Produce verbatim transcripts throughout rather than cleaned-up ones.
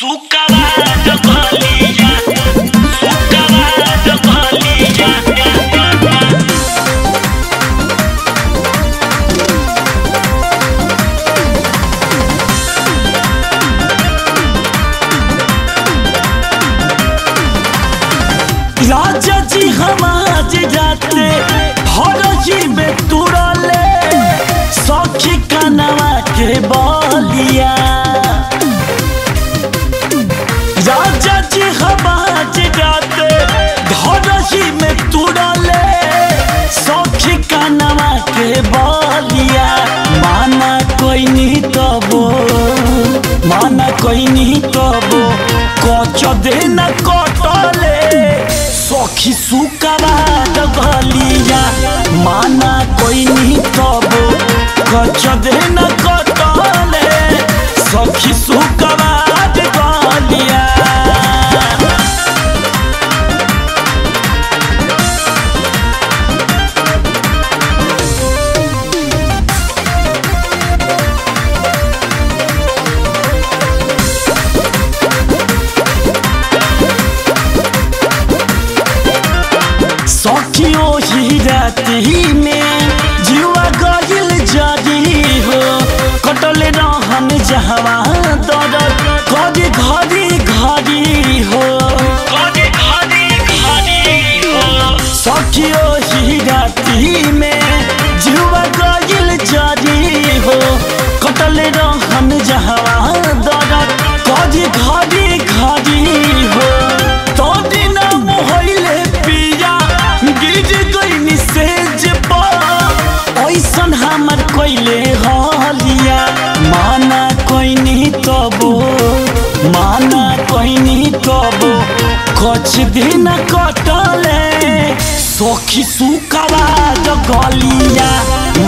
सुकवार गलिया सुकवार गलिया राजा जी हम आज जाते भरोजी में तुरले सखी कनवा के बलिया। राजा जी हम आज जाते भरोजी में तुरले सखी कनवा के बलिया। माना कोई नहीं तबो माना कोई नहीं तबो कच देना कटले सखी सुकवार गलिया। माना कोई नहीं तबो कच देना कटले सखी सुकवार गलिया। सखियो ही राती में जीवा गइल जागी हो कटल रहन जहवा दरद कदी घड़ी घड़ी हो कदी घड़ी घड़ी हो। सखियो ही राती में जीवा गइल जागी हो कटल रहन जहवा दरद कदी घड़ी घड़ी हो। तो दिन मोहले पिया ऐसन हमर कोइले गलिया। माना कोई नहीं तबो माना कोई नहीं तबो कुछ दिन कटले सखी सुकवार गलिया।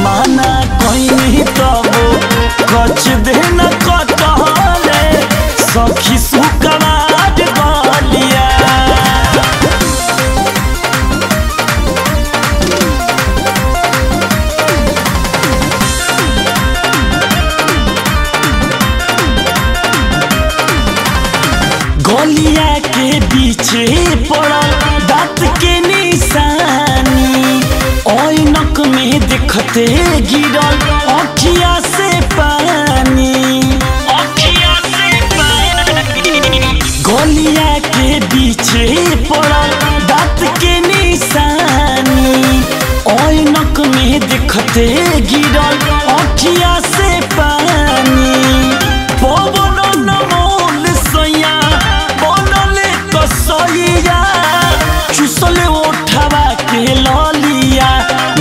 माना कोई नहीं तबो कुछ दिन कटले सखी सुकवार गलिया। गलिया के पीछे पड़ा दांत के निशानी ऐनक में देखते गिरल अखिया से पानी अखिया से पानी। गलिया के पीछे पड़ा दांत के निशानी ऐनक में देखते गिरल अखिया से पानी। पवन नमोल सैया चुसले उठावा के ललिया।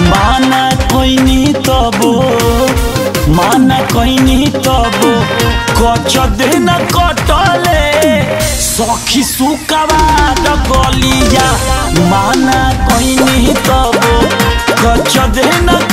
माना कोई नहीं तबो माना कोई नहीं तबो कच देना कटले सखी सुकवार गलिया। माना कोई नहीं तबो कच देना।